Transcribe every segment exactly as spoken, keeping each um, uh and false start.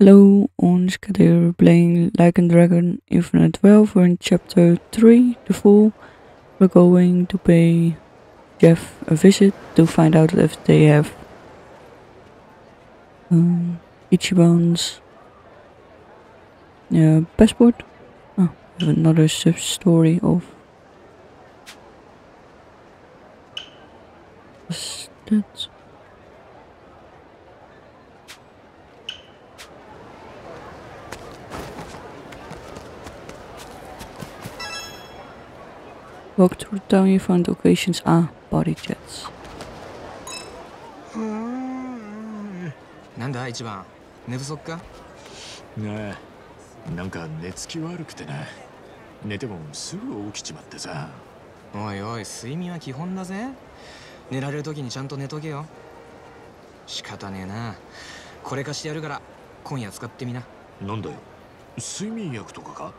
Hello, on this channel we're playing Lycan Dragon Infinite twelve. We're in chapter three, the Fall. We're going to pay Jeff a visit to find out if they have um, Ichiban's uh, passport. Oh, another sub-story of... What's that? Walk through town, you found locations. Ah, body jets. Nanda, Ichiban, nebusoku ka? Nah, nanka netsuki warukuteてな。寝てもすぐ起きちまってさ。おいおい、睡眠は基本だぜ。寝られる時にちゃんと寝とけよ。仕方ねえな。これ貸してやるから、今夜使ってみな。なんだよ。睡眠薬とかか？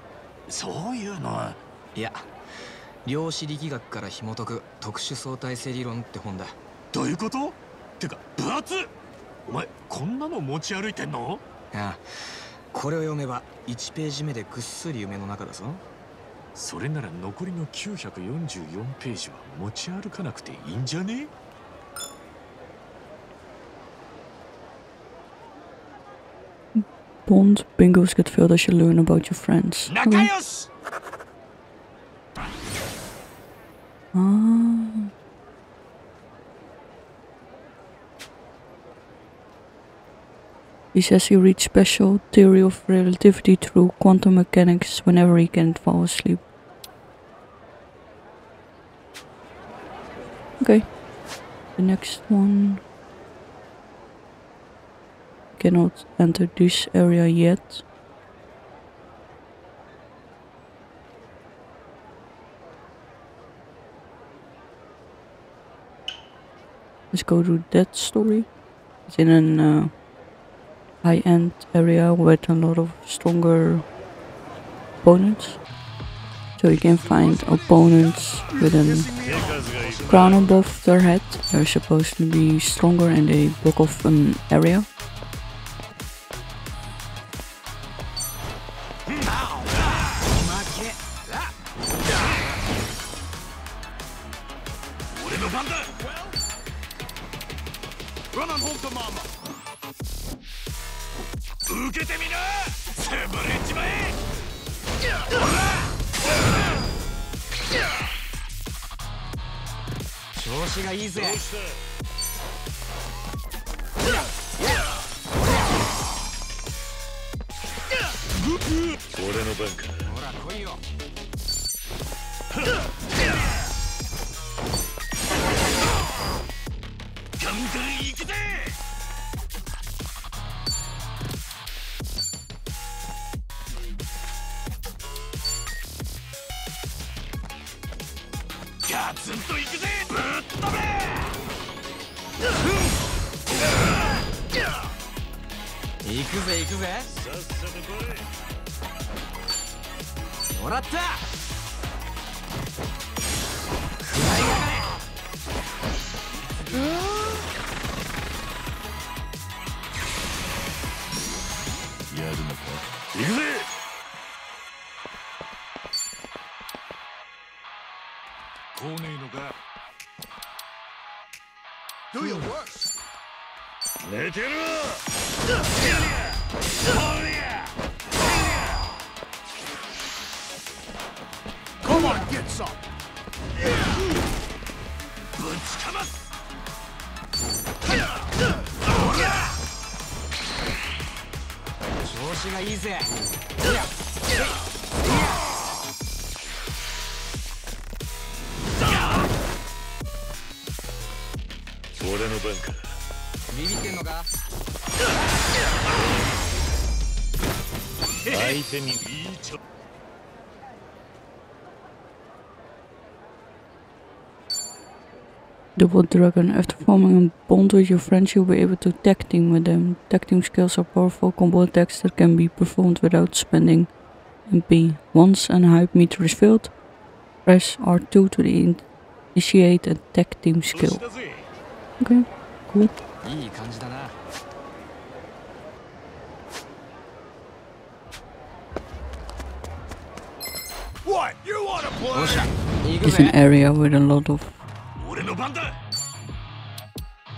そういうのは。いや。量子力学から紐解く特殊相対性理論って本だ。どういうこと？てか分厚っ！お前こんなの持ち歩いてんの？ああ、これを読めばいちページ目でぐっすり夢の中だぞ。それなら残りのきゅうひゃくよんじゅうよんページは持ち歩かなくていいんじゃね？Bond bingos get filled as you learn about your friends. 仲良し！Ah. He says he reads special theory of relativity through quantum mechanics whenever he can fall asleep. Okay, the next one. Cannot enter this area yet. Let's go to that story. It's in an uh, high-end area with a lot of stronger opponents. So you can find opponents with a crown above their head. They're supposed to be stronger and they block off an area. Do your worst. Let it up. Come on, get some. Let's come up. Yeah. Double Dragon. After forming a bond with your friends, you'll be able to tag team with them. Tag team skills are powerful combo attacks that can be performed without spending M P. Once an hype meter is filled, press R two to initiate a tag team skill. Okay, cool. いい感じだな。It's an area with a lot of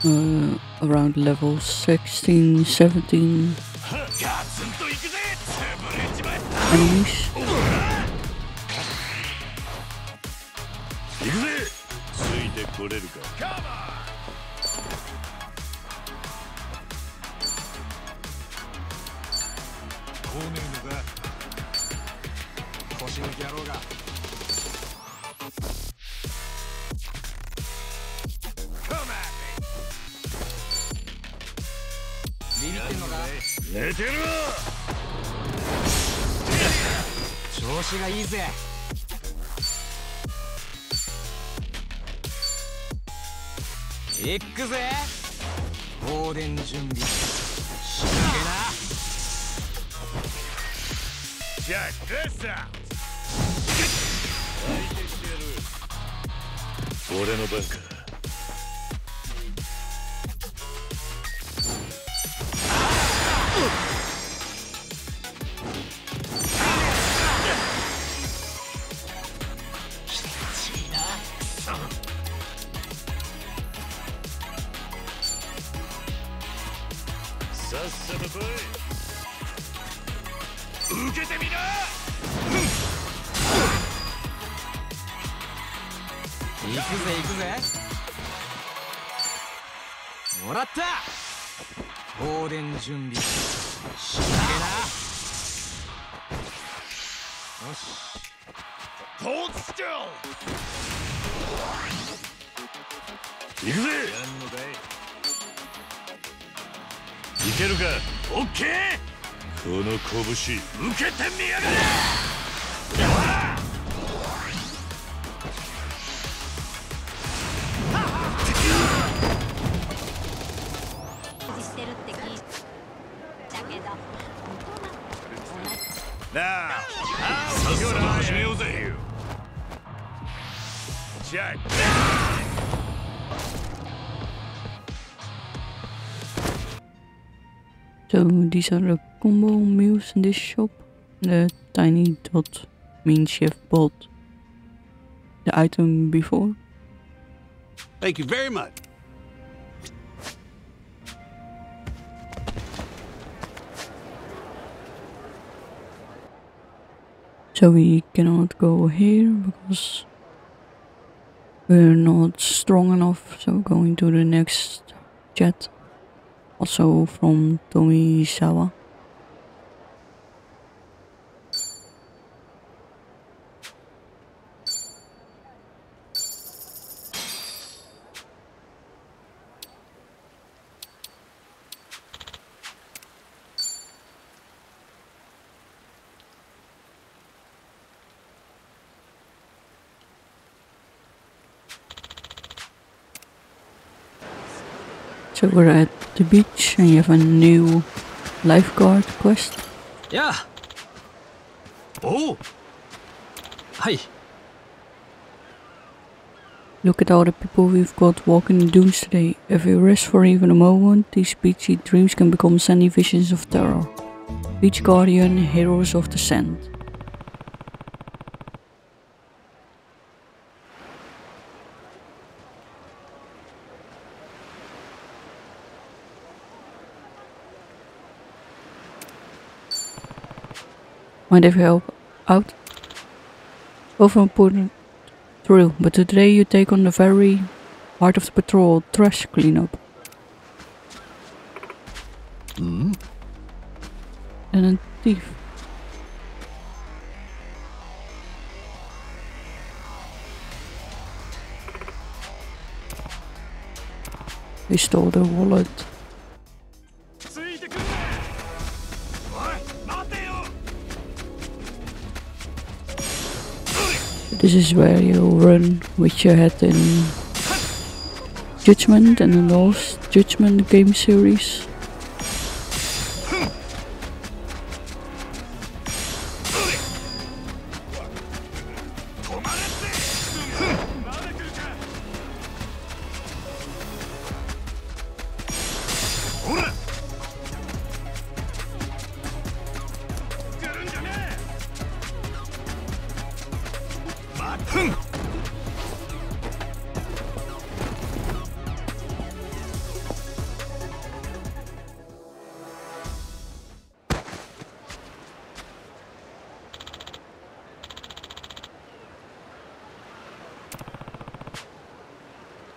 uh, around level sixteen, seventeen enemies. Check this out. Hold still. Okay. この拳受けてみやがれ。なあ、さっそく始めようぜ。じゃあ。So these are the combo meals in this shop. The tiny dot means Chef bought the item before. Thank you very much. So we cannot go here because we're not strong enough. So going to the next chat. Also from Tommy Sawa. So we're at the beach and you have a new lifeguard quest. Yeah. Oh. Hi. Look at all the people we've got walking the dunes today. If we rest for even a moment, these beachy dreams can become sandy visions of terror. Beach guardian, heroes of the sand. Mind if you help out? Over important thrill, but today you take on the very heart of the patrol, trash cleanup. Mm. And a thief. They stole their wallet. This is where you run with your head in Judgment and the Lost Judgment game series.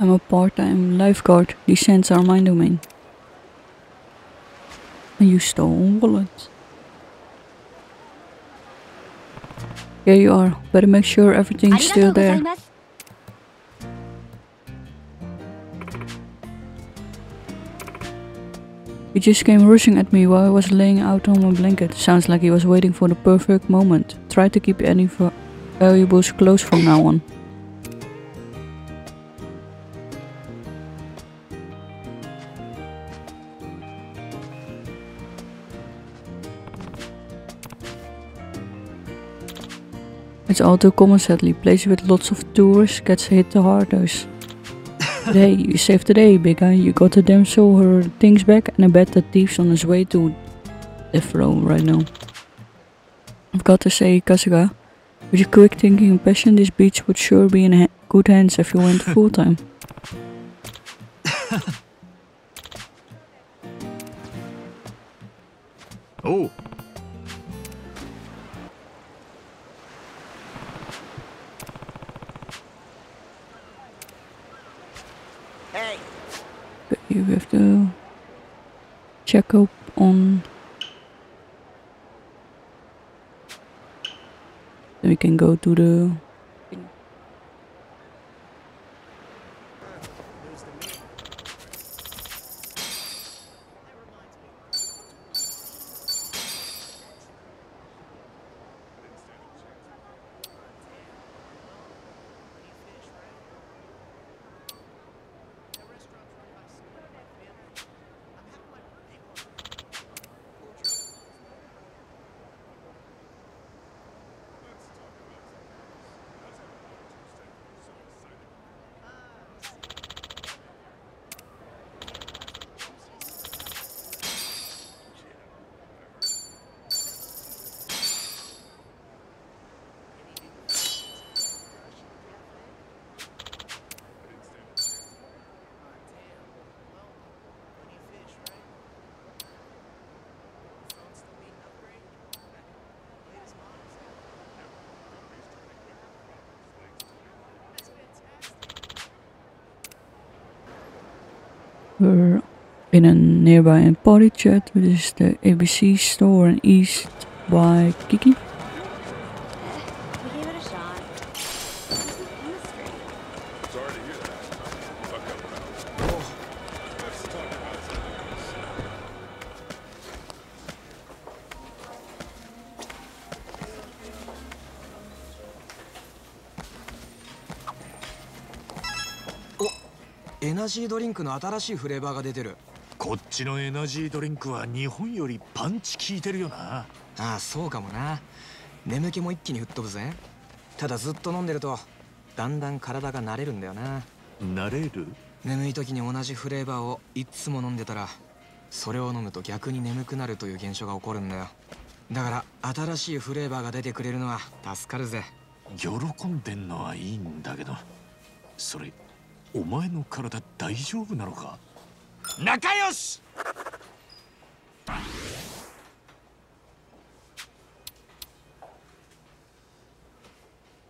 I'm a part-time lifeguard. These sands are my domain. And you stole a wallet. Here you are. Better make sure everything's still there. He just came rushing at me while I was laying out on my blanket. Sounds like he was waiting for the perfect moment. Try to keep any valuables close from now on. It's all too common, sadly. Places with lots of tourists gets hit the hardest. Hey, you saved the day, big guy. You got the damsel her things back, and I bet the thief's on his way to Death Row right now. I've got to say, Kasuga, with your quick thinking and passion, this beach would sure be in ha good hands if you went full time. Oh. We have to check up on. Then we can go to the. We're in a nearby party chat, which is the A B C store in East by Kiki.エナジードリンクの新しいフレーバーが出てる。こっちのエナジードリンクは日本よりパンチ効いてるよな。ああ、そうかもな。眠気も一気に吹っ飛ぶぜ。ただずっと飲んでるとだんだん体が慣れるんだよな。慣れる？眠い時に同じフレーバーをいつも飲んでたら、それを飲むと逆に眠くなるという現象が起こるんだよ。だから新しいフレーバーが出てくれるのは助かるぜ。喜んでんのはいいんだけど、それお前の体大丈夫なのか？仲良し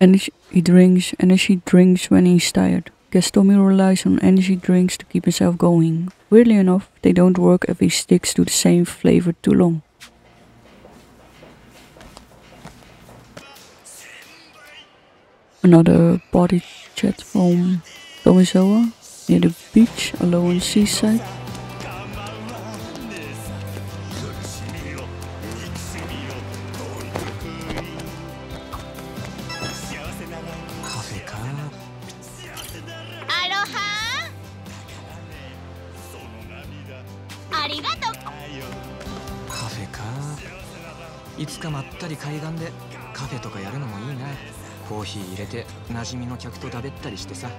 ！Energy drinks, energy drinks when he's tired. Guess Tommy relies on energy drinks to keep himself going. Weirdly enough, they don't work if he sticks to the same flavor too long. Another body chat from Tomizawa, near the beach, alone on seaside. Aloha! Arigato! Cafe ka. いつかまったり海岸でカフェとかやるのもいいな。コーヒー入れて馴染みの客と食べったりしてさ。へ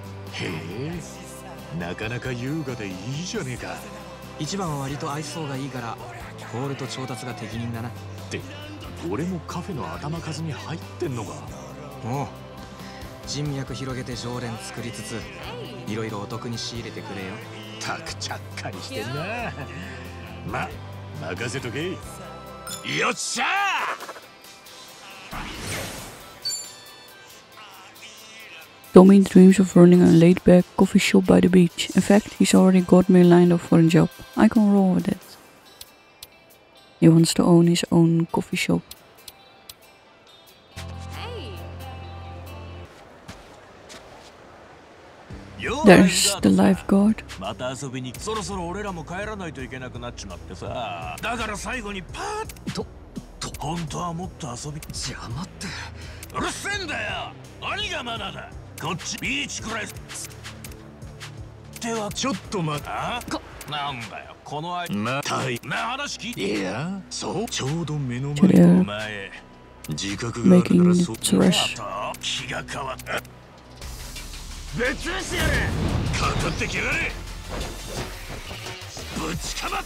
え、なかなか優雅でいいじゃねえか。一番は割と愛想がいいからホールと調達が適任だな。って俺もカフェの頭数に入ってんのか。おう、人脈広げて常連作りつつ、いろいろお得に仕入れてくれよ。たくちゃっかりしてんな。ま、任せとけ。よっしゃTommy dreams of running a laid-back coffee shop by the beach. In fact, he's already got me lined up for a job. I can roll with it. He wants to own his own coffee shop. There's the lifeguard. また遊びに。そろそろ俺らも帰らないといけなくなっちまってさ。だから最後にパッと。本当はもっと遊び。邪魔って。うるせえんだよ。何がマナーだ。こっちビーチくらい。ではちょっと待った。なんだよこの間。またいな話聞いて。いや、そうちょうど目の前にお前。自覚があるからそう。気が変わった。ぶち殺してやれ。かかってきやがれ。ぶちかまっ。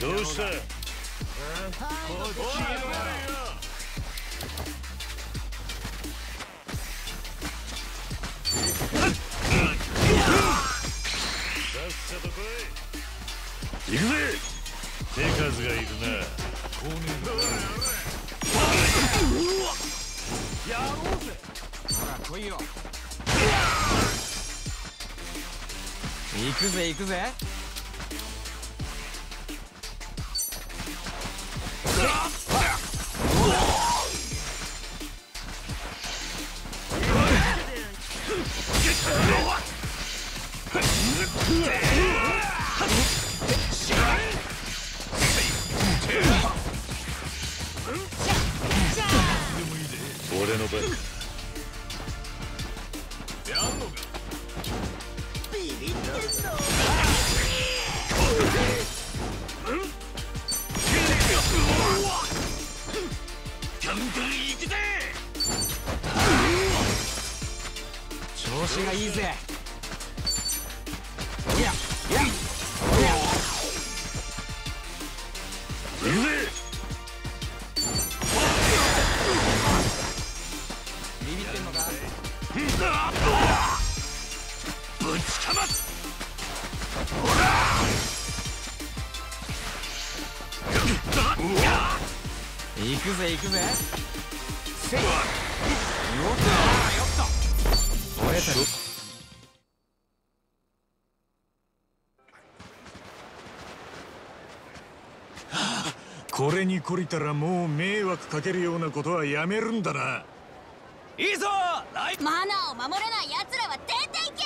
どうした？行くぜ行くぜ。俺の番。やんのか。ビビってんの。ガンガン行くぜ。調子がいいぜ。いやいやいや。行くぜ行くぜ。せい。よっと。俺たち。はあ、これに懲りたらもう迷惑かけるようなことはやめるんだな。いいぞ。マナーを守らない奴らは出ていけ。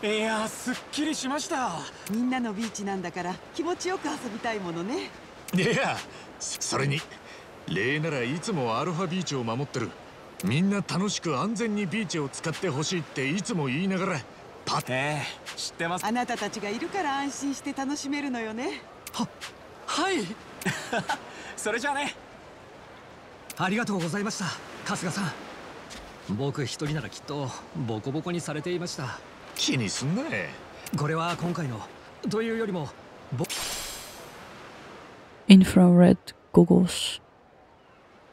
いやー、すっきりしました。みんなのビーチなんだから気持ちよく遊びたいものね。いや、それに礼ならいつもアルファビーチを守ってる。みんな楽しく安全にビーチを使ってほしいっていつも言いながらパテ、えー、知ってます。あなたたちがいるから安心して楽しめるのよね。は、はいそれじゃあね。ありがとうございました、春日さん。僕一人ならきっとボコボコにされていました。気にすんな。これは今回のというよりもインフラレッドゴゴス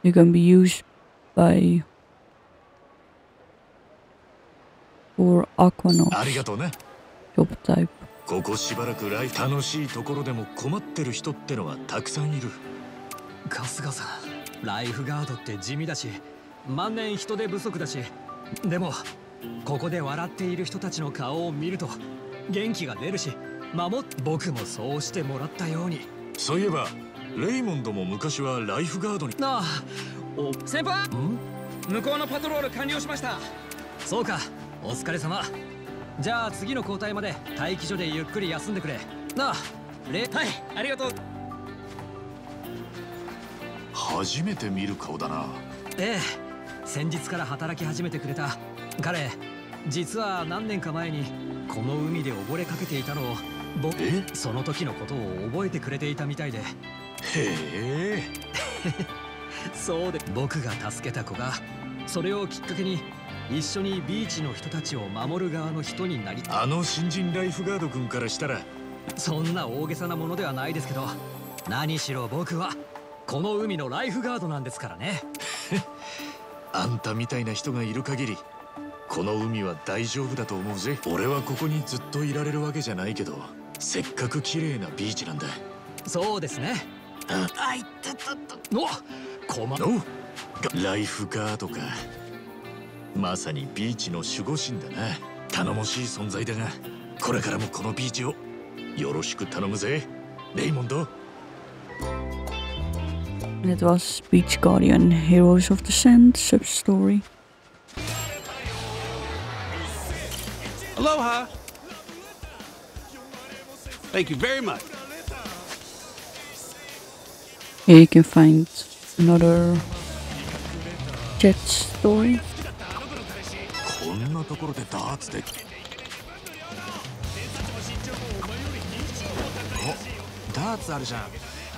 You can be used by for aquanauts. ありがとうね。ジョブタイプ。ここしばらくライフ楽しいところでも困ってる人ってのはたくさんいる。春日さん、ライフガードって地味だし万年人手不足だし、でもここで笑っている人たちの顔を見ると元気が出るし、守っ僕もそうしてもらったように。そういえばレイモンドも昔はライフガードに。ああ、お先輩、向こうのパトロール完了しました。そうか、お疲れ様。じゃあ次の交代まで待機所でゆっくり休んでくれな。あレ、はい、ありがとう。初めて見る顔だな。ええ、先日から働き始めてくれた彼、実は何年か前にこの海で溺れかけていたのを僕、その時のことを覚えてくれていたみたいで。へえそうで、僕が助けた子がそれをきっかけに一緒にビーチの人たちを守る側の人になり。あの新人ライフガード君からしたらそんな大げさなものではないですけど、何しろ僕はこの海のライフガードなんですからね。あんたみたいな人がいる限りこの海は大丈夫だと思うぜ。俺はここにずっといられるわけじゃないけど、せっかく綺麗なビーチなんだ。そうですね。ああ、いたたたおこまのライフガードか。まさにビーチの守護神だな。頼もしい存在だが、これからもこのビーチをよろしく頼むぜ、レイモンド。That was Beach Guardian Heroes of the Sand sub-story. Aloha! Thank you very much. Here you can find another jet story. こんなところでダーツで。お、ダーツあるじゃん。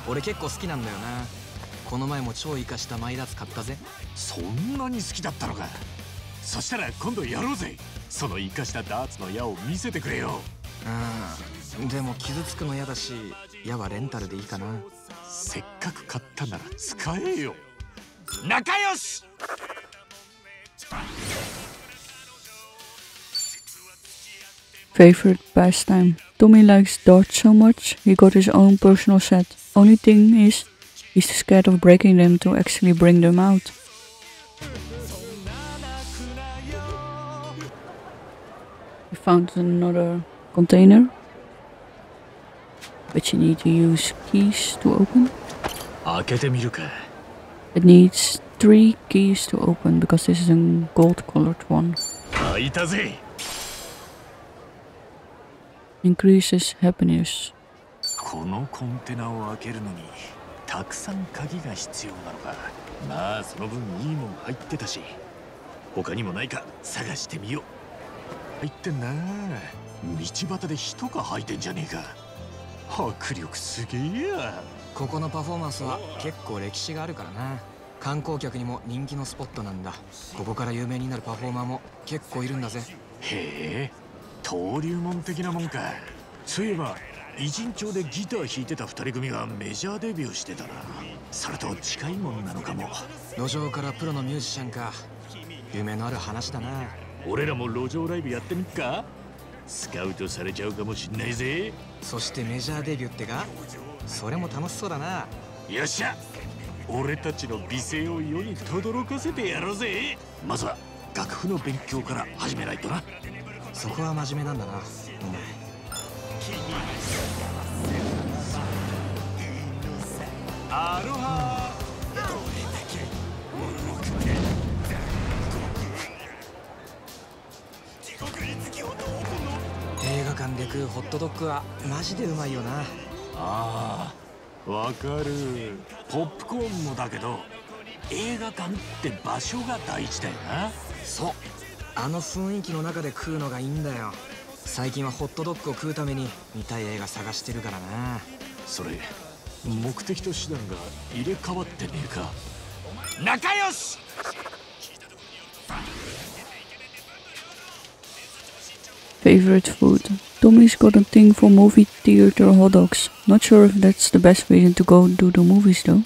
俺結構好きなんだよな。この前も超イカしたマイダーツ買ったぜ。そんなに好きだったのか。そしたら今度やろうぜ。そのイカしたダーツの矢を見せてくれよ。うん、でも傷つくの嫌だし、矢はレンタルでいいかな。せっかく買ったなら使えよ。仲良し。Favorite pastime. Tommy likes darts so much he got his own personal set. Only thing is he's scared of breaking them to actually bring them out. We found another container, but you need to use keys to open. It needs three keys to open because this is a gold-colored one. Increases happiness. このコンテナを開けるのにたくさん鍵が必要なのか。まあその分いいもん入ってたし、他にもないか探してみよう。入ってんな。道端で人が入ってんじゃねえか。迫力すげえや。ここのパフォーマンスは結構歴史があるからな。観光客にも人気のスポットなんだ。ここから有名になるパフォーマーも結構いるんだぜ。へえ、登竜門的なもんか。そういえば異人町でギター弾いてたふたり組がメジャーデビューしてたな。それと近いものなのかも。路上からプロのミュージシャンか。夢のある話だな。俺らも路上ライブやってみっか。スカウトされちゃうかもしんないぜ。そしてメジャーデビューってか、それも楽しそうだな。よっしゃ、俺たちの美声を世に轟かせてやろうぜ。まずは楽譜の勉強から始めないとな。そこは真面目なんだな、お前。アロハ。映画館で食うホットドッグはマジでうまいよな。ああ、わかる。ポップコーンもだけど、映画館って場所が大事だよな。そう、あの雰囲気の中で食うのがいいんだよ。最近はホットドッグを食うために見たい映画探してるからな。それ目的と手段が入れ替わってねえか。仲良し。Favorite food. Tommy's got a thing for movie theater hot dogs. Not sure if that's the best reason to go do the movies though.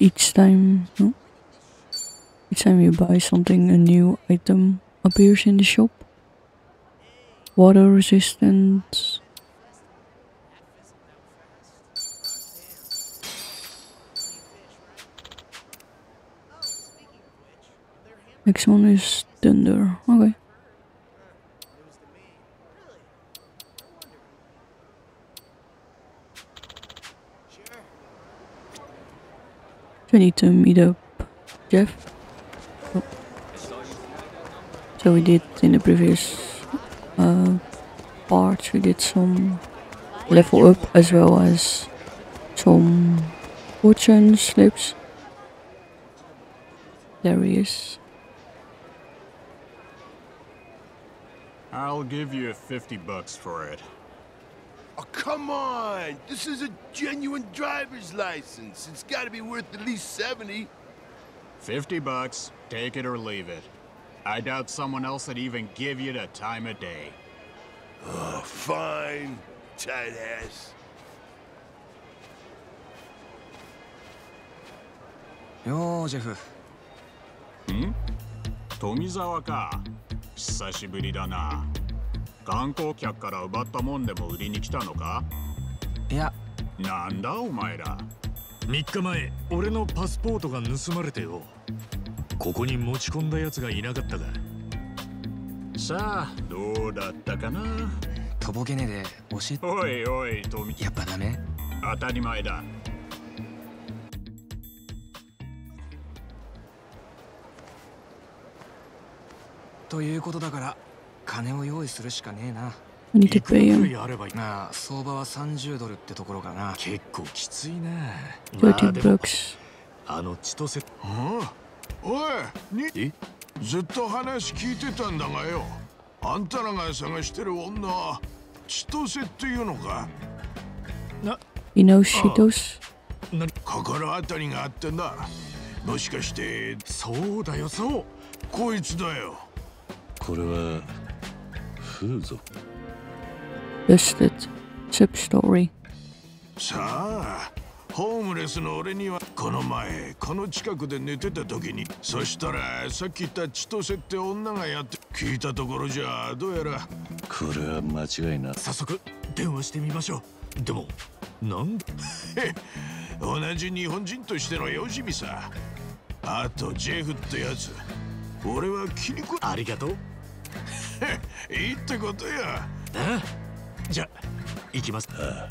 Each time, no? Each time you buy something, a new item appears in the shop. Water resistance. Next one is thunder. Okay. We need to meet up Jeff. Oh. So we did in the previous uh, parts, we did some level up, as well as some fortune slips. There he is. I'll give you fifty bucks for it. Oh, come on! This is a genuine driver's license. It's gotta be worth at least seventy. fifty bucks, take it or leave it. I doubt someone else would even give you the time of day. Oh, fine, tight ass. Yo, Jeff. Hmm? Tomizawaか。久しぶりだな。観光客から奪ったもんでも売りに来たのか？いや。なんだお前ら。みっかまえ、俺のパスポートが盗まれてよ。ここに持ち込んだやつがいなかったが。さあ、どうだったかな。とぼけねで教えて。おいおい、トミ。やっぱダメ？当たり前だ。ということだから、金を用意するしかねえな。いくらあればいい。まあ、相場はさんじゅうドルってところかな。結構きついな。あの千歳。おい、に。ずっと話聞いてたんだがよ。あんたらが探してる女は千歳っていうのか。な、いのしとす。心当たりがあってな。もしかして、そうだよ、そう。こいつだよ。これは風俗。Listed tip story。さあ。ホームレスの俺にはこの前この近くで寝てた時に、そしたらさっき言った千歳って女がやって、聞いたところじゃどうやらこれは間違いな。早速電話してみましょう。でもなん同じ日本人としてのよしみさ。あとジェフってやつ、俺は気にこありがとういいってことや。ああ、じゃあ行きます。あ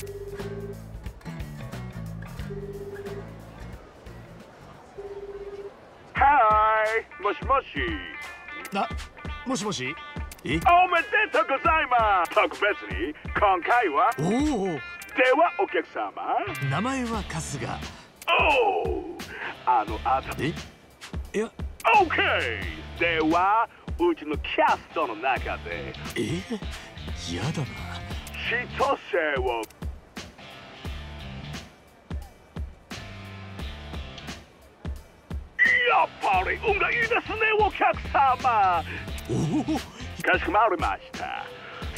あ、もしもし。な、もしもし。え、おめでとうございます。特別に今回は。おお。ではお客様。名前は春日。おお。あのあたり。いや。オッケー。ではうちのキャストの中で。え、やだな。千歳を。やっぱり運がいいですね、お客様。おお、かしこまりまし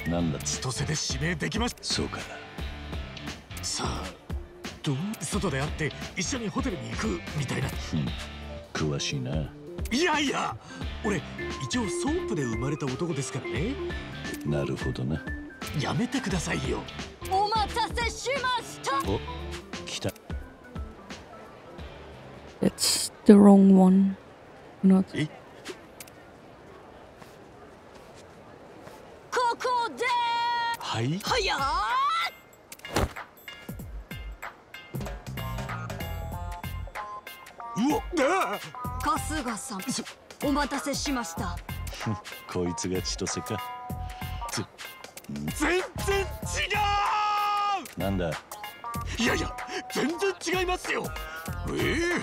た。なんだ、千歳で指名できました。そうか。さあ、どう外で会って一緒にホテルに行くみたいな。うん、詳しいな。いやいや、俺一応ソープで生まれた男ですからね。なるほどな。やめてくださいよ。お待たせしました。お、来た。That's the wrong one. Not. Hi. Hiya. Whoa. Kasuga-san, omatase shimashita. Koitsu ga Chitose ka. Zenzen chigau. Nanda? Iyaya, zenzen chigaimasu yo. Eh?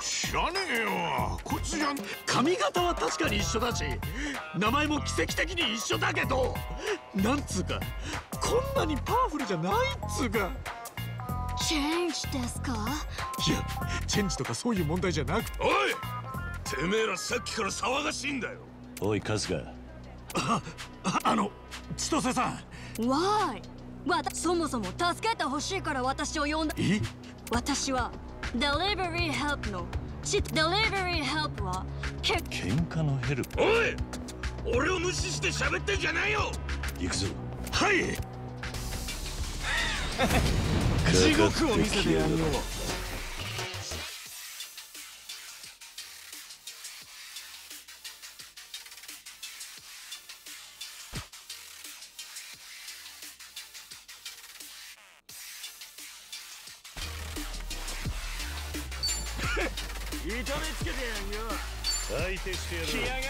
知らねえよ。こっちじゃん。髪型は確かに一緒だし、名前も奇跡的に一緒だけど、なんつうかこんなにパワフルじゃないっつうか。チェンジですか？いや、チェンジとかそういう問題じゃなくて。おい、てめえらさっきから騒がしいんだよ。おい、春日。あ、あ、あの千歳さん。わーい。わた、そもそも助けてほしいから私を呼んだ。え？私は。Delivery help のち、Delivery help はけ喧嘩のヘルプ。おい、俺を無視して喋ってんじゃないよ。行くぞ。はい。地獄を見せてやるよ。相手してやる。来やがれ。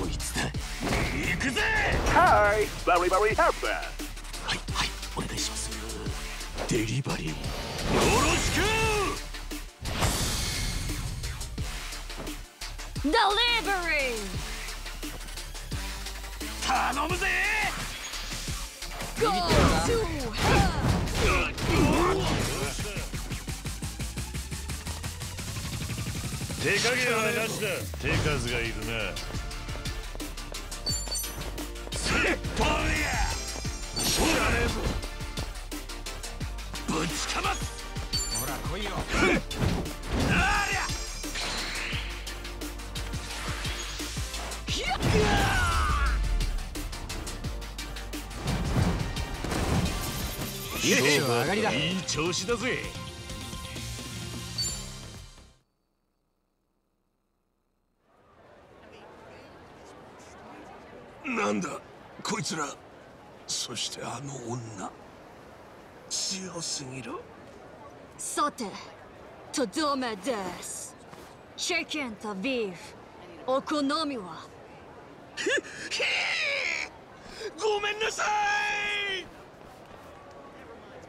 こいつだ。行くぜ。はい、バリバリハッパー。はいはい、お願いします。デリバリー。よろしく。デリバリー。頼むぜ。ゴー。手加減はなしだ。手数がいるな。スッポンや。そらねえぞ。ぶちかます。ほら来いよ。ありゃ。ひゃっ。勝負上がりだ。いい調子だぜ。なんだこいつら、そしてあの女、強すぎる。ソテーとどめです。チキンとビーフ、お好みは。ひひごめんなさい。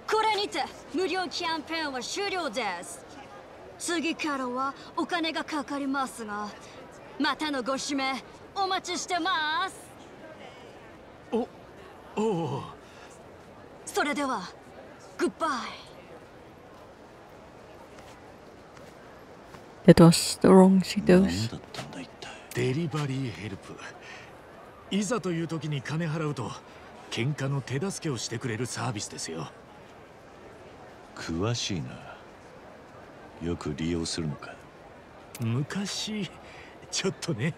これにて無料キャンペーンは終了です。次からはお金がかかりますが、またのご指名お待ちしてます。お、おお。それでは、グッバイ。That was the wrong signals. デリバリーヘルプ。いざという時に金払うと、喧嘩の手助けをしてくれるサービスですよ。詳しいな。よく利用するのか。昔、ちょっとね。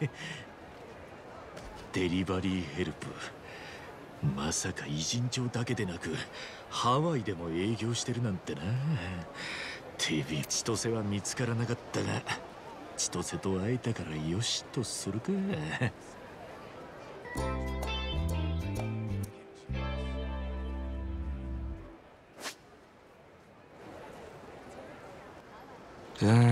デリバリーヘルプ。まさか偉人町だけでなくハワイでも営業してるなんてな。てび千歳は見つからなかったが、千歳と会えたからよしとするか。うん。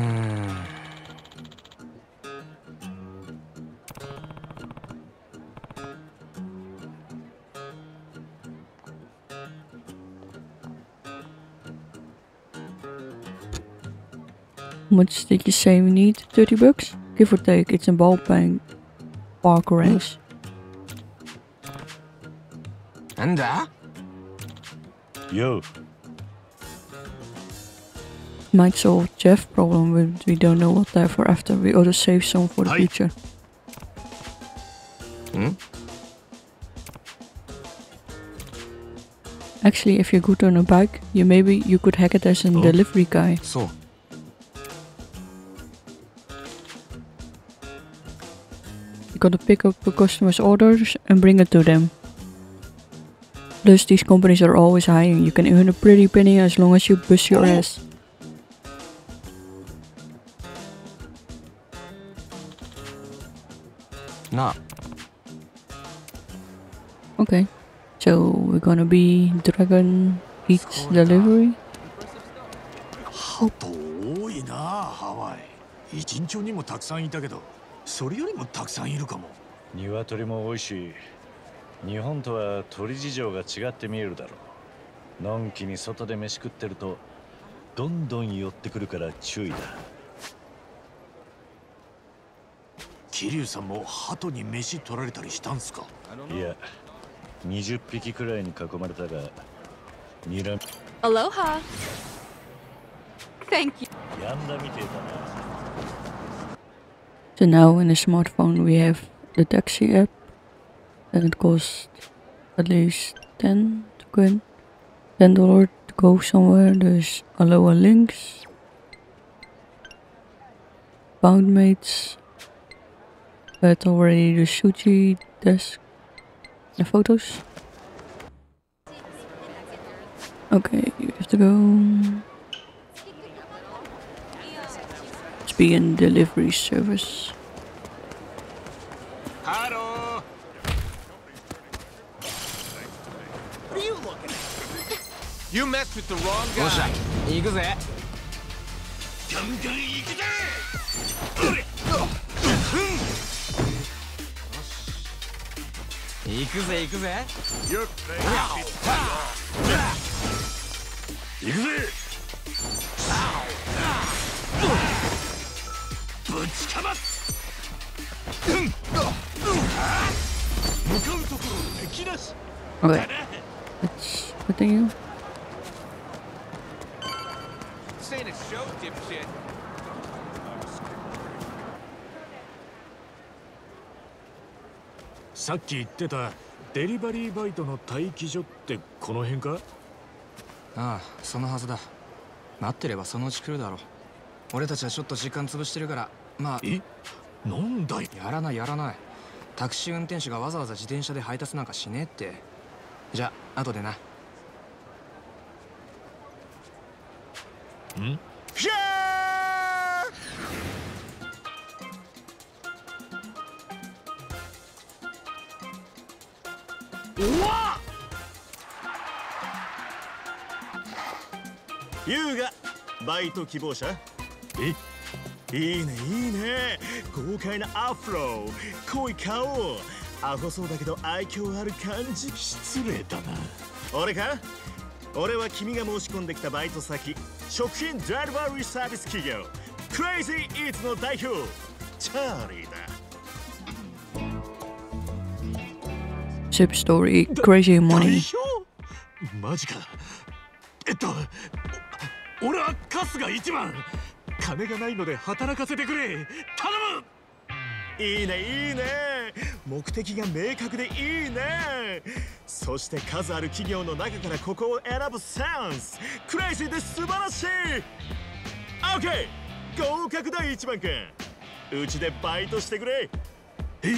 Much did you say we need? thirty bucks? Give or take, it's a ballpark range. And that? Yo. Might solve Jeff's problem, but we don't know what they're for after. We ought to save some for the future. Hmm? Actually, if you're good on a bike, you maybe you could hack it as a oh. delivery guy. So. Gotta pick up the customers' orders and bring it to them. Plus, these companies are always hiring. You can earn a pretty penny as long as you bust your ass. Nah. Okay, so we're gonna be Dragon Eats Delivery. How far? それよりもたくさんいるかも。鶏も多いし、日本とは鳥事情が違って見えるだろう。のんきに外で飯食ってるとどんどん寄ってくるから注意だ。桐生さんも鳩に飯取られたりしたんすか？いや、にじゅっぴきくらいに囲まれたが、にらみ。アロハ。Thank you。やんだみてえだな。So now in the smartphone we have the taxi app, and it costs at least ten to go in, ten dollar to go somewhere. There's Aloha Links, Boundmates, but already the sushi desk, the photos. Okay, you have to go. Be in delivery service. Hello. What are you looking at? You messed with the wrong guy. Go there. Come on, go there. 行くぜ行くぜよっ行くぜぶちかます向かうところ敵なしおいこれよさっき言ってたデリバリーバイトの待機所ってこの辺か？ああ、そのはずだ。待ってればそのうち来るだろう。俺たちはちょっと時間潰してるから、まあ。え？なんだい？やらないやらない。タクシー運転手がわざわざ自転車で配達なんかしねえって。じゃあ、後でな。ん？ひゃー！うわ優雅バイト希望者えいいねいいね豪快なアフロ濃い顔アホそうだけど愛嬌ある感じ失礼だな俺か俺は君が申し込んできたバイト先食品デリバリーサービス企業クレイジーイーツの代表チャーリーだストーリー、Crazy Money。マジか。えっと、お俺は春日一番。金がないので働かせてくれ。頼む。いいねいいね。目的が明確でいいね。そして数ある企業の中からここを選ぶセンス。クレイジーで素晴らしい。オッケー。合格だ一番君。うちでバイトしてくれ。え、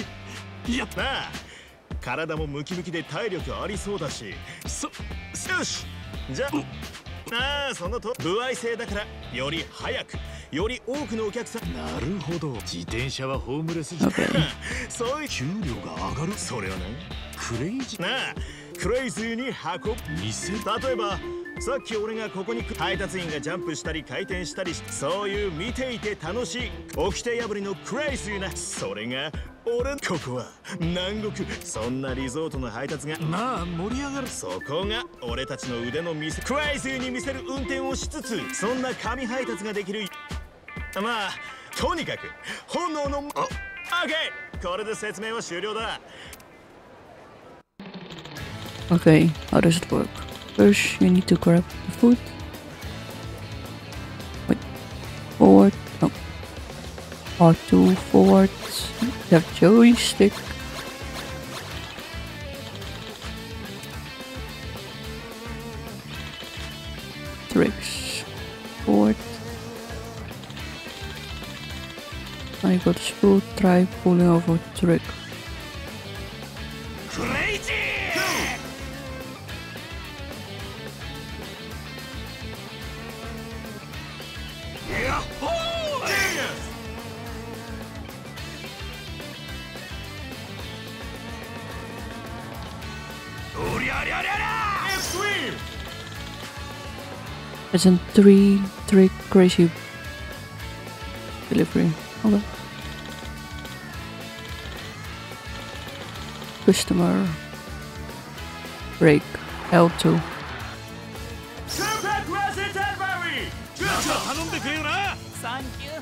やった。体もムキムキで体力ありそうだしそよしじゃああそのと不愛性だからより早くより多くのお客さんなるほど自転車はホームレスじゃんそういう給料が上がるそれはねクレイジーなあクレイジーに運ぶ店例えばさっき俺がここに配達員がジャンプしたり回転したりそういう見ていて楽しい掟破りのクレイジーなそれが俺ここは南国そんなリゾートの配達がまあ盛り上がるそこが俺たちの腕の見せクレイジーに見せる運転をしつつそんな神配達ができるまあとにかく本能のオッケーこれで説明は終了だ Okay, how does it work? First you need to grab the food Wait, forward no R two forward You have joystick. Tricks. Forward. I got school. Try pulling over trick. Crazy. Isn't three three crazy delivery? Okay. Customer break L two. Thank you.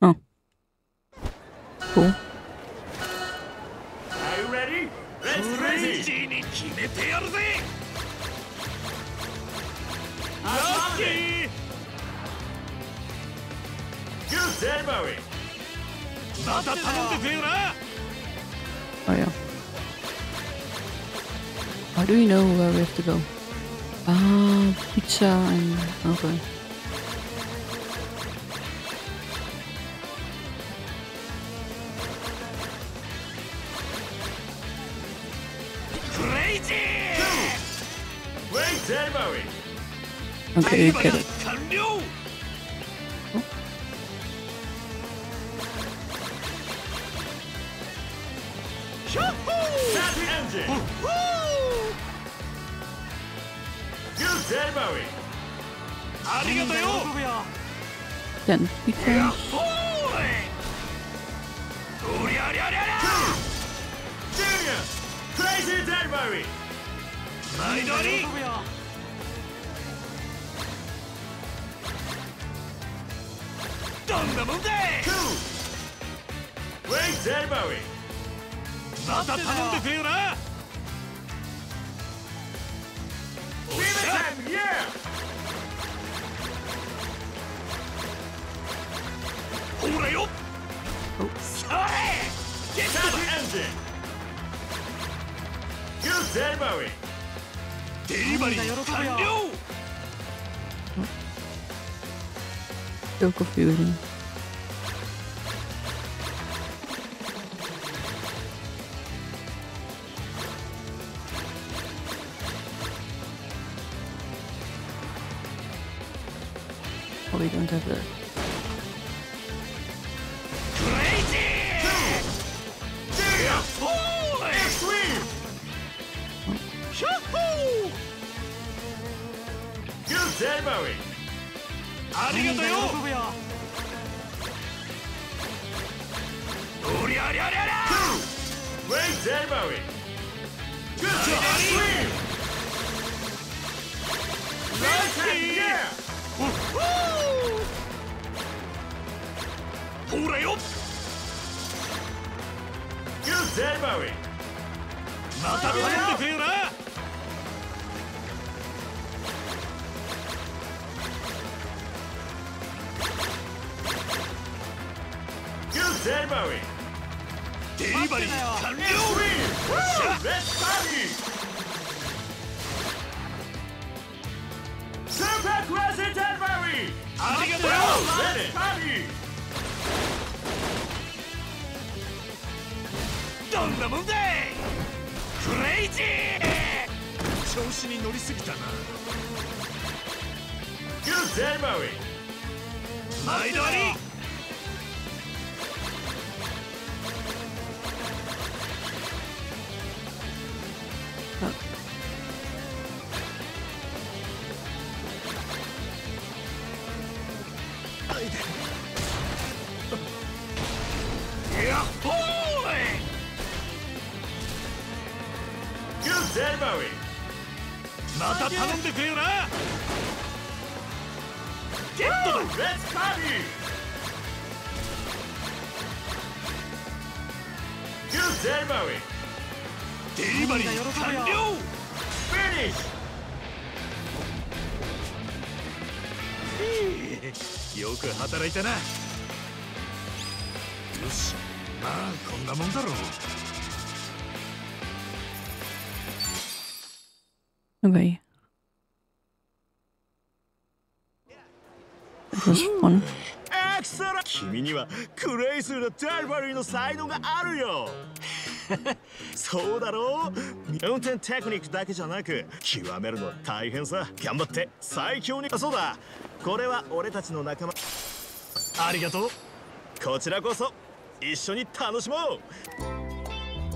Oh, cool. Are you ready? Let's crazy.ラッキーグッデリバリーまた頼んでくれよなあや How do we know where we have to go? Ah, pizza and... okay Crazy! Great delivery!Okay, you get it. Oh. Oh. Then we can. また頼んでくれよな。ほらよ。それ。ゲットエンジン。デリバリー。デリバリー完了。どこフューリー。Oh, we don't have that. Okay. That was fun. Excellent! You have the delivery skill. So, right? Mountain technique alone is not enough. Trying to master it is hard. Work hard. You are the best. This is our colleagues. Thank you. This is it. Let's enjoy it.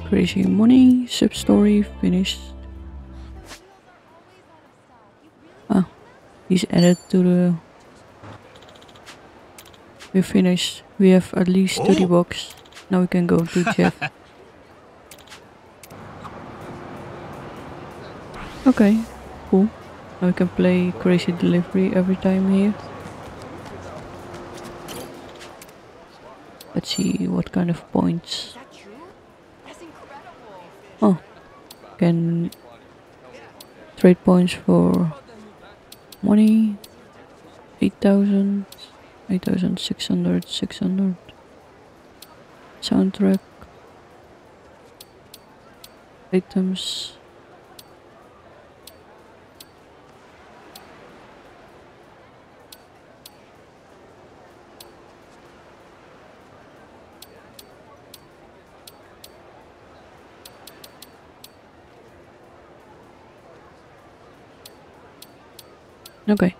Creating money. Sub story finished. He's added to the. We finished. We have at least thirty bucks. Now we can go to Jeff. Okay, cool. Now we can play Crazy Delivery every time here. Let's see what kind of points. Oh, can trade points for. Money, eight thousand, eight thousand six hundred, six hundred, soundtrack, items, okay.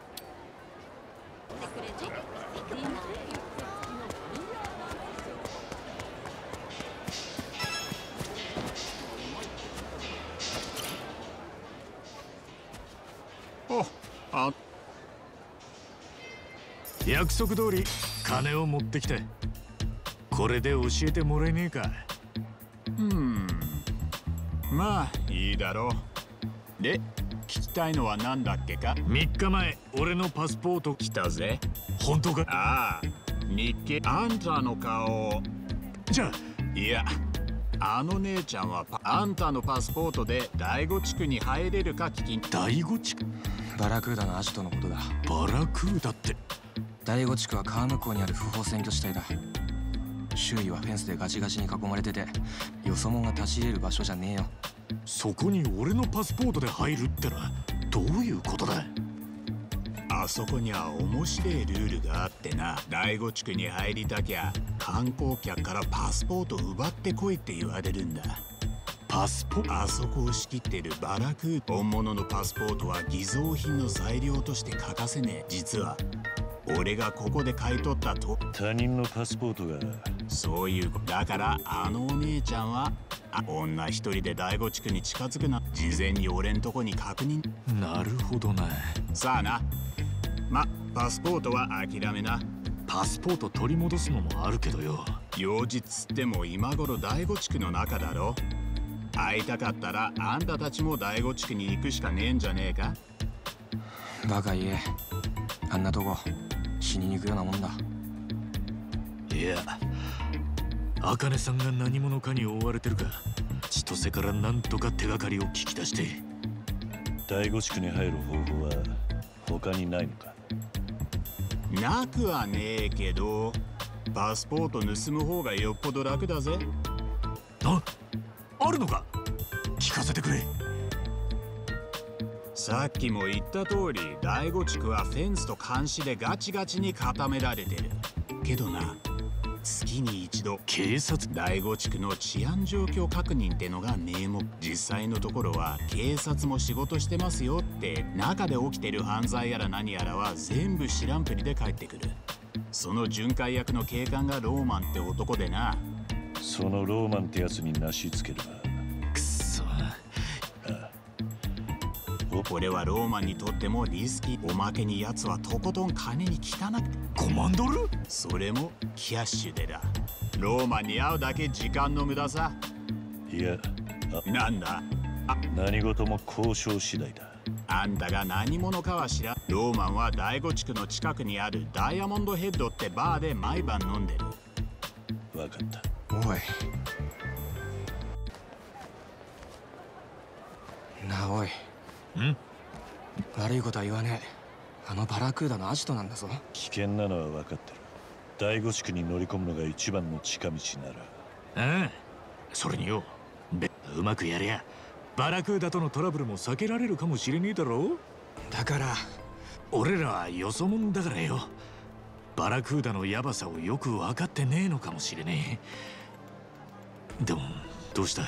Oh, ah. 約束通り金を持ってきた。これで教えてもらえねえか。うん。まあいいだろう。で聞きたいのは何だっけか。みっかまえ俺のパスポート来たぜ。本当か。ああ日記。あんたの顔じゃあ。いやあの姉ちゃんはパあんたのパスポートで第五地区に入れるか聞き。第五地区。バラクーダのアジトのことだ。バラクーダって第五地区は川向こうにある不法占拠地帯だ。周囲はフェンスでガチガチに囲まれててよそもんが立ち入れる場所じゃねえよ。そこに俺のパスポートで入るってのはどういうことだ。あそこには面白いルールがあってな。だいご地区に入りたきゃ観光客からパスポート奪ってこいって言われるんだ。パスポあそこを仕切ってるバラクー本物のパスポートは偽造品の材料として欠かせねえ。実は俺がここで買い取ったと他人のパスポートがそういうことだから。あのお姉ちゃんは女一人でだいご地区に近づくな。事前に俺んとこに確認。なるほどな。さあな。ま、パスポートは諦めな。パスポート取り戻すのもあるけどよ。用事つっても今頃だいご地区の中だろ。会いたかったらあんたたちもだいご地区に行くしかねえんじゃねえか。バカ言え。あんなとこ死にに行くようなもんだ。いや茜さんが何者かに追われてるか千歳から何とか手がかりを聞き出して。だいご地区に入る方法は他にないのか。なくはねえけどパスポート盗む方がよっぽど楽だぜ。あ、あるのか。聞かせてくれ。さっきも言った通りだいご地区はフェンスと監視でガチガチに固められてるけどな。月に一度警察だいご地区の治安状況確認ってのが名目。実際のところは警察も仕事してますよって中で起きてる犯罪やら何やらは全部知らんぷりで帰ってくる。その巡回役の警官がローマンって男でな。そのローマンってやつになしつけるな。くそ。これはローマンにとってもリスキー。おまけにやつはとことん金に汚くごまんドル。それもキャッシュでだ。ローマンに会うだけ時間の無駄さ。いやあなんだあ何事も交渉次第だ。あんたが何者かは知らん。ローマンはだいご地区の近くにあるダイヤモンドヘッドってバーで毎晩飲んでる。分かった。おいなあおい。ん悪いことは言わねえ。あのバラクーダのアジトなんだぞ。危険なのは分かってる。だいご地区に乗り込むのが一番の近道なら。ああそれにようまくやりゃバラクーダとのトラブルも避けられるかもしれねえだろ。だから俺らはよそ者だからよ。バラクーダのヤバさをよく分かってねえのかもしれねえ。でもどうした。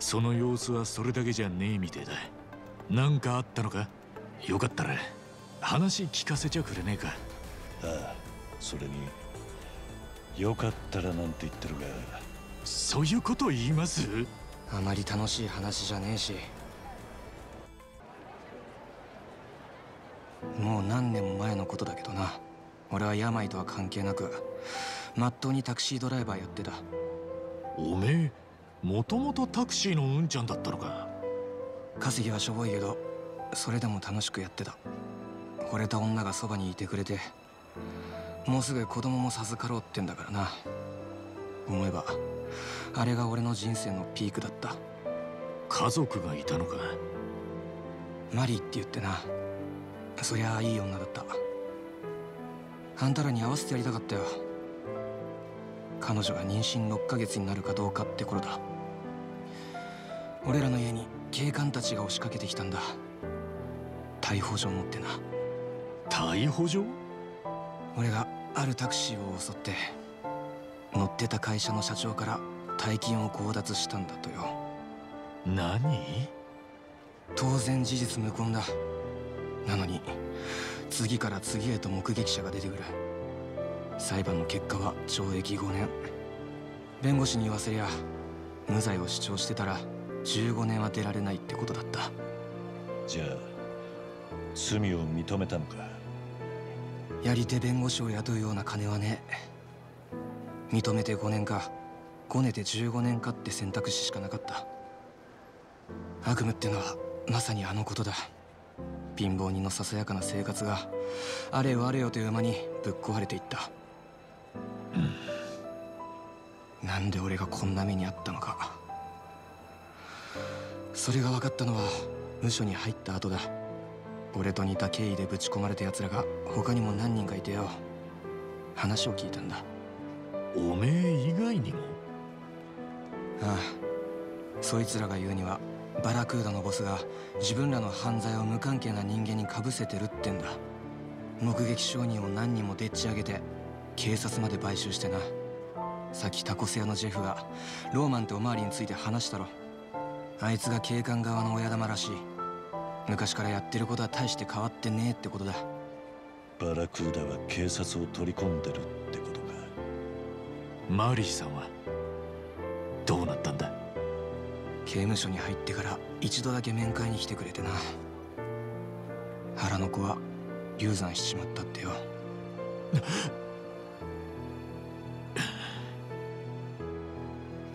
その様子はそれだけじゃねえみてえだ。何かあったのか。よかったら話聞かせちゃくれねえか。ああそれによかったらなんて言ってるがそういうこと言います。あまり楽しい話じゃねえし。もう何年も前のことだけどな。俺は病とは関係なくまっとうにタクシードライバーやってた。おめえもともとタクシーのうんちゃんだったのか。稼ぎはしょぼいけどそれでも楽しくやってた。惚れた女がそばにいてくれてもうすぐ子供も授かろうってんだからな。思えばあれが俺の人生のピークだった。家族がいたのか。マリーって言ってな。そりゃあいい女だった。あんたらに会わせてやりたかったよ。彼女が妊娠ろっかげつになるかどうかって頃だ。俺らの家に警官たちが押しかけてきたんだ。逮捕状持ってな。逮捕状。俺があるタクシーを襲って乗ってた会社の社長から大金を強奪したんだとよ。何。当然事実無根だ。なのに次から次へと目撃者が出てくる。裁判の結果は懲役ごねん。弁護士に言わせりゃ無罪を主張してたらじゅうごねんは出られないってことだった。じゃあ罪を認めたのか。やり手弁護士を雇うような金はねえ。認めてごねんかごねてじゅうごねんかって選択肢しかなかった。悪夢ってのはまさにあのことだ。貧乏人のささやかな生活があれよあれよという間にぶっ壊れていった、うん、なんで俺がこんな目にあったのか、それが分かったのは無所に入った後だ。俺と似た経緯でぶち込まれた奴らが他にも何人かいてよ、話を聞いたんだ。おめえ以外にも？ああ、そいつらが言うにはバラクーダのボスが自分らの犯罪を無関係な人間にかぶせてるってんだ。目撃証人を何人もでっち上げて警察まで買収してな。さっきタコス屋のジェフがローマンとおまわりについて話したろ。あいつが警官側の親玉らしい。昔からやってることは大して変わってねえってことだ。バラクーダは警察を取り込んでるってことか。マリーさんはどうなったんだ？刑務所に入ってから一度だけ面会に来てくれてな。腹の子は流産しちまったってよ。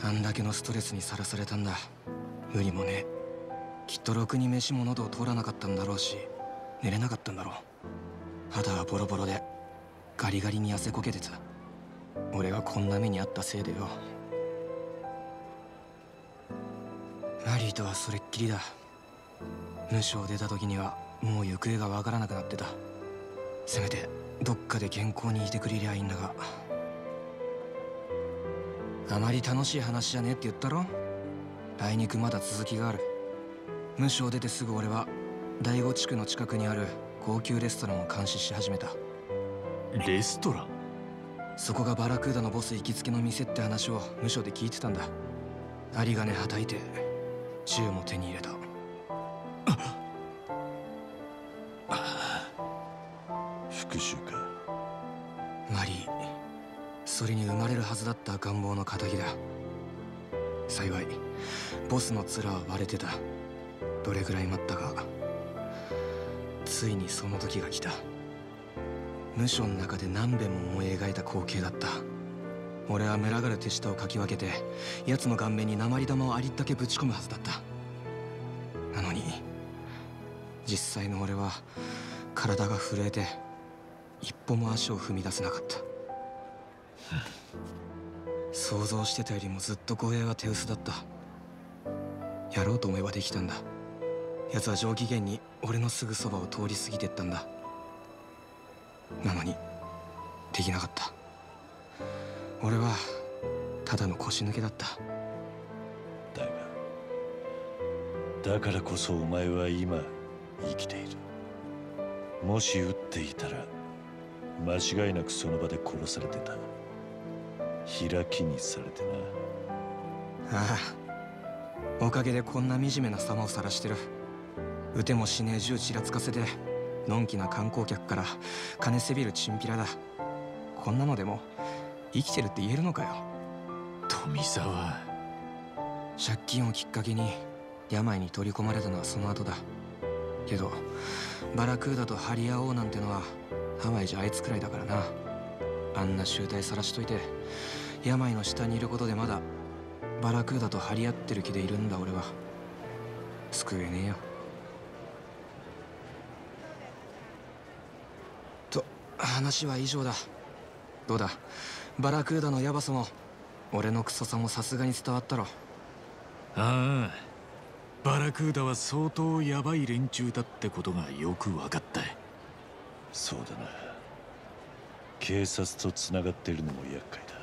あんだけのストレスにさらされたんだ。無理もねえ。きっとろくに飯も喉を通らなかったんだろうし、寝れなかったんだろう。肌はボロボロでガリガリに痩せこけてた。俺がこんな目にあったせいでよ。マリーとはそれっきりだ。無所を出た時にはもう行方がわからなくなってた。せめてどっかで健康にいてくれりゃいいんだが。あまり楽しい話じゃねえって言ったろ。あいにくまだ続きがある。無所を出てすぐ俺は第五地区の近くにある高級レストランを監視し始めた。レストラン？そこがバラクーダのボス行きつけの店って話を無所で聞いてたんだ。有り金はたいて銃も手に入れた。復讐か。マリー、それに生まれるはずだった赤ん坊の仇だ。幸いボスの面は割れてた。どれくらい待ったか、ついにその時が来た。無所の中で何べんも思い描いた光景だった。俺は群がる手下をかき分けて奴の顔面に鉛玉をありったけぶち込むはずだった。なのに実際の俺は体が震えて一歩も足を踏み出せなかった。想像してたよりもずっと護衛は手薄だった。やろうと思えばできたんだ。奴は上機嫌に俺のすぐそばを通り過ぎてったんだ。なのにできなかった。俺はただの腰抜けだった。だがだからこそお前は今生きている。もし撃っていたら間違いなくその場で殺されてた。開きにされてな。ああ、おかげでこんな惨めな様を晒してる。撃てもしねえ銃ちらつかせてのんきな観光客から金せびるチンピラだ。こんなのでも生きてるって言えるのかよ。富澤、借金をきっかけに病に取り込まれたのはその後だけど、バラクーダと張り合おうなんてのはハワイじゃあいつくらいだからな。あんな醜態さらしといて病の下にいることでまだバラクーダと張り合ってる気でいるんだ。俺は救えねえよ。と、話は以上だ。どうだ、バラクーダのヤバさも俺のクソさもさすがに伝わったろ。ああ、バラクーダは相当ヤバい連中だってことがよく分かった。そうだな、警察とつながっているのも厄介だ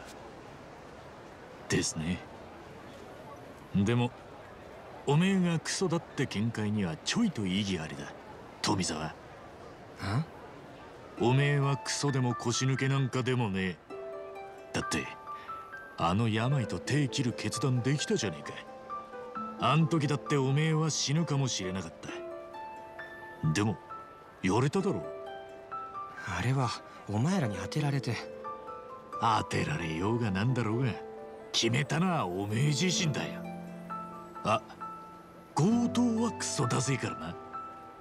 ですね。でもおめえがクソだって見解にはちょいと意義ありだ、富澤。あ？おめえはクソでも腰抜けなんかでもねえ。だってあの病と手切る決断できたじゃねえか。あん時だっておめえは死ぬかもしれなかった。でもやれただろう。あれはお前らに当てられて。当てられようがなんだろうが決めたのはおめえ自身だよ。あ、強盗はクソだぜからな、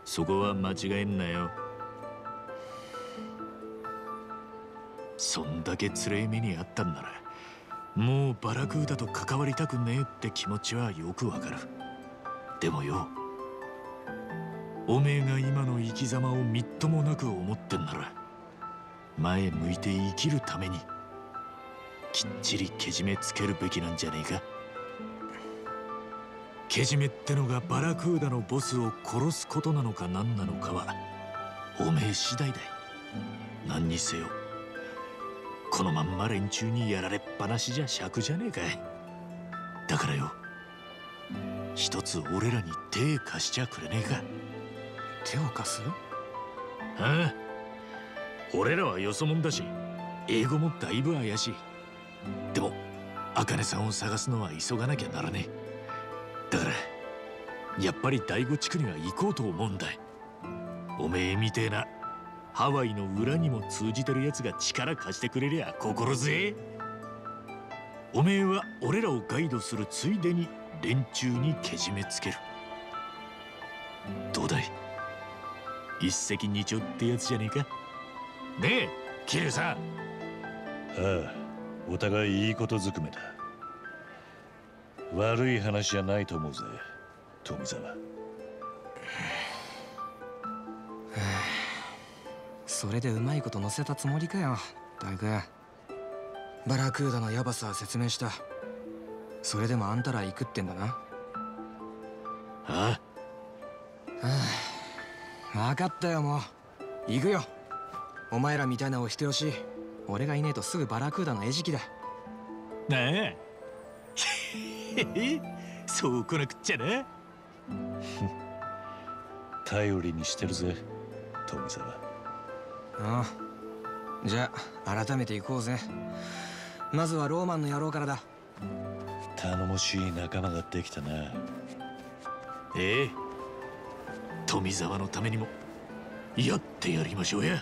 そこは間違えんなよ。そんだけつれえ目にあったんならもうバラクーダと関わりたくねえって気持ちはよくわかる。でもよ、おめえが今の生き様をみっともなく思ってんなら、前向いて生きるためにきっちりけじめつけるべきなんじゃねえか。けじめってのがバラクーダのボスを殺すことなのか何なのかはおめえ次第だい。何にせよこのまんま連中にやられっぱなしじゃ尺じゃねえかい。だからよ、一つ俺らに手貸しちゃくれねえか。手を貸す？ああ、俺らはよそ者だし英語もだいぶ怪しい。でも茜さんを探すのは急がなきゃならねえ。だからやっぱり第五地区には行こうと思うんだ。おめえみてえなハワイの裏にも通じてるやつが力貸してくれりゃ心強え。おめえは俺らをガイドするついでに連中にけじめつける。どうだい、一石二鳥ってやつじゃねえか。ねえキリュウさん。ああ、お互いいいことずくめだ。悪い話じゃないと思うぜ、富澤。それでうまいこと乗せたつもりかよ、大君。バラクーダのヤバさは説明した。それでもあんたら行くってんだな。ああ、分かったよ、もう行くよ。お前らみたいなお人よし、俺がいねえとすぐバラクーダの餌食だ。ねえそう来なくっちゃな頼りにしてるぜ、富澤。ああ、じゃあ改めて行こうぜ。まずはローマンの野郎からだ。頼もしい仲間ができたな。ええ、富澤のためにもやってやりましょうや。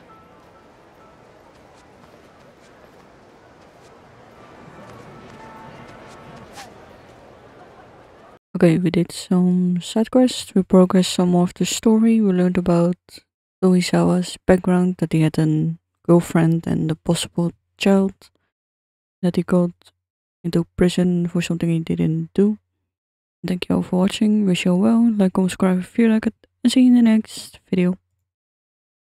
Okay, we did some side quests, we progressed some more of the story, we learned about Toisawa's background, that he had a girlfriend and a possible child, that he got into prison for something he didn't do. Thank you all for watching, wish you all well, like, comment, subscribe if you like it, and see you in the next video.